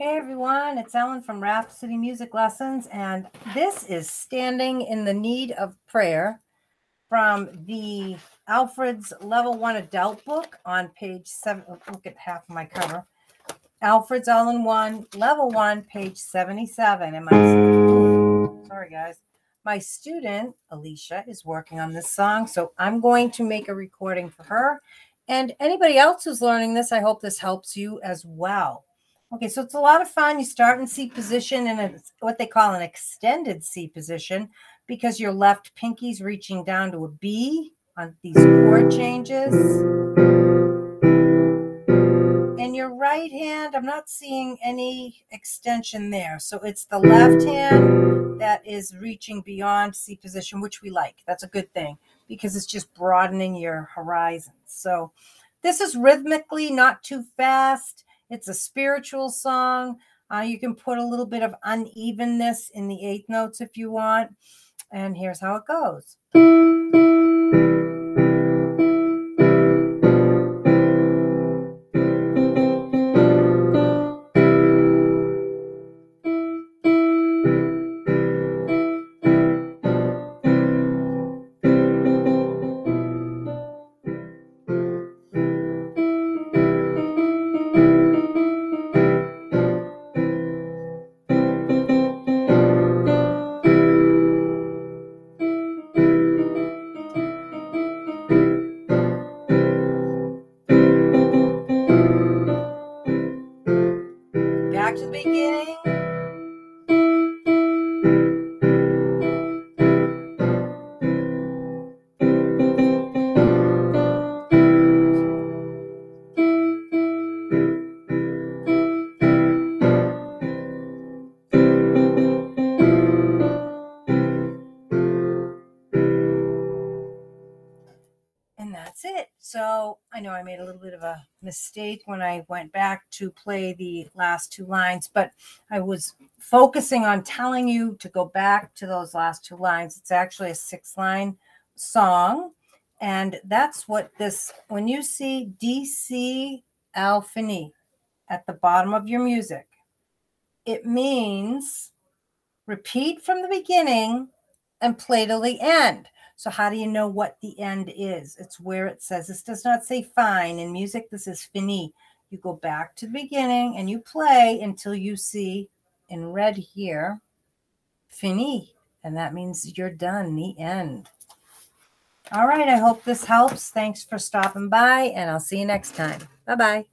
Hey everyone, it's Ellen from Rhapsody Music Lessons, and this is Standing in the Need of Prayer from the Alfred's Level One Adult Book on page 7. Look at half of my cover. Alfred's All-in-One, Level One, page 77. And my student Alicia is working on this song, so I'm going to make a recording for her. And anybody else who's learning this, I hope this helps you as well. Okay, so it's a lot of fun. You start in C position, and it's what they call an extended C position because your left pinky's reaching down to a B on these chord changes. And your right hand, I'm not seeing any extension there. So it's the left hand that is reaching beyond C position, which we like. That's a good thing because it's just broadening your horizons. So this is rhythmically not too fast. It's a spiritual song. You can put a little bit of unevenness in the eighth notes if you want. And here's how it goes. So I know I made a little bit of a mistake when I went back to play the last two lines, but I was focusing on telling you to go back to those last two lines. It's actually a 6-line song. And that's what this, when you see D.C. al Fine at the bottom of your music, it means repeat from the beginning and play till the end. So how do you know what the end is? It's where it says, this does not say fine. In music, this is fini. You go back to the beginning and you play until you see in red here, fini. And that means you're done, the end. All right, I hope this helps. Thanks for stopping by, and I'll see you next time. Bye-bye.